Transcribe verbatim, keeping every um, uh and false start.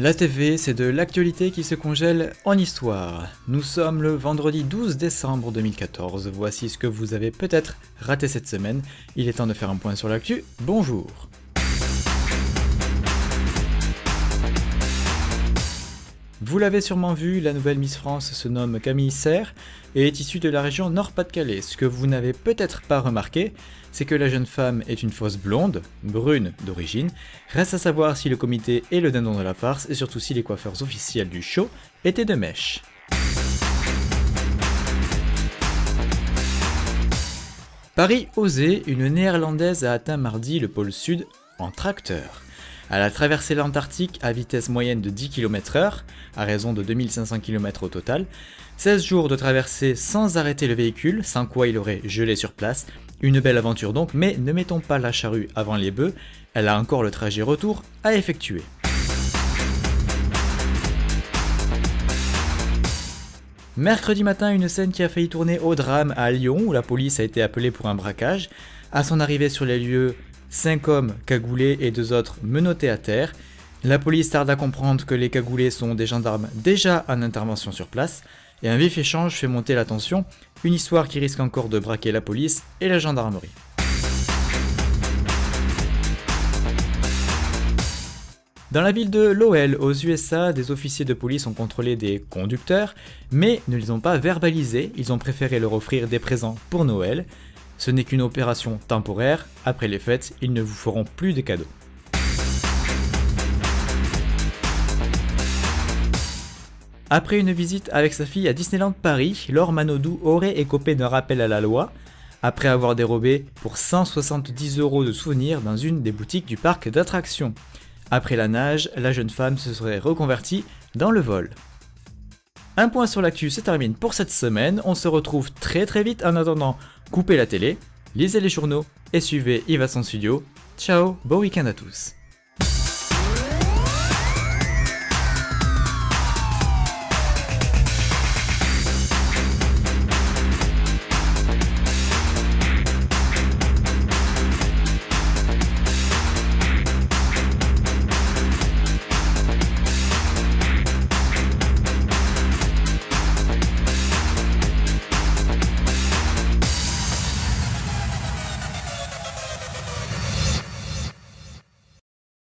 La T V, c'est de l'actualité qui se congèle en histoire. Nous sommes le vendredi douze décembre deux mille quatorze, voici ce que vous avez peut-être raté cette semaine. Il est temps de faire un point sur l'actu, bonjour. Vous l'avez sûrement vu, la nouvelle Miss France se nomme Camille Serre et est issue de la région Nord-Pas-de-Calais. Ce que vous n'avez peut-être pas remarqué, c'est que la jeune femme est une fausse blonde, brune d'origine. Reste à savoir si le comité est le dindon de la farce et surtout si les coiffeurs officiels du show étaient de mèche. Paris-Osée, une néerlandaise a atteint mardi le pôle sud en tracteur. Elle a traversé l'Antarctique à vitesse moyenne de dix kilomètres heure, à raison de deux mille cinq cents kilomètres au total, seize jours de traversée sans arrêter le véhicule, sans quoi il aurait gelé sur place, une belle aventure donc, mais ne mettons pas la charrue avant les bœufs, elle a encore le trajet retour à effectuer. Mercredi matin, une scène qui a failli tourner au drame à Lyon, où la police a été appelée pour un braquage. À son arrivée sur les lieux, cinq hommes cagoulés et deux autres menottés à terre. La police tarde à comprendre que les cagoulés sont des gendarmes déjà en intervention sur place, et un vif échange fait monter la tension, une histoire qui risque encore de braquer la police et la gendarmerie. Dans la ville de Lowell, aux U S A, des officiers de police ont contrôlé des conducteurs, mais ne les ont pas verbalisés, ils ont préféré leur offrir des présents pour Noël. Ce n'est qu'une opération temporaire, après les fêtes, ils ne vous feront plus de cadeaux. Après une visite avec sa fille à Disneyland Paris, Laure Manaudou aurait écopé d'un rappel à la loi, après avoir dérobé pour cent soixante-dix euros de souvenirs dans une des boutiques du parc d'attractions. Après la nage, la jeune femme se serait reconvertie dans le vol. Un point sur l'actu se termine pour cette semaine, on se retrouve très très vite, en attendant, coupez la télé, lisez les journaux et suivez Ivasound Studio. Ciao, bon week-end à tous.